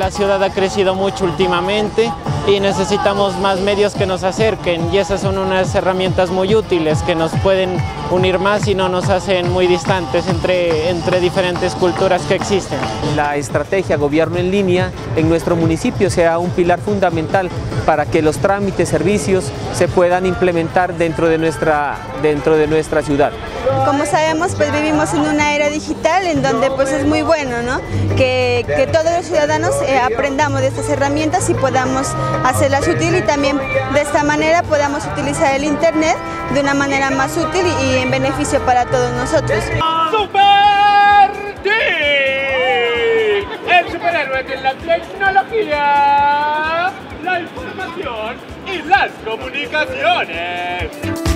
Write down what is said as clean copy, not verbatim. la ciudad ha crecido mucho últimamente y necesitamos más medios que nos acerquen, y esas son unas herramientas muy útiles que nos pueden unir más y no nos hacen muy distantes entre diferentes culturas que existen. La estrategia Gobierno en Línea en nuestro municipio será un pilar fundamental para que los trámites, servicios se puedan implementar dentro de nuestra ciudad. Como sabemos, pues vivimos en una era digital en donde pues es muy bueno, ¿no?, que todos los ciudadanos aprendamos de estas herramientas y podamos hacerlas útil, y también de esta manera podamos utilizar el internet de una manera más útil y en beneficio para todos nosotros. ¡Super-D! El superhéroe de la tecnología, la información y las comunicaciones.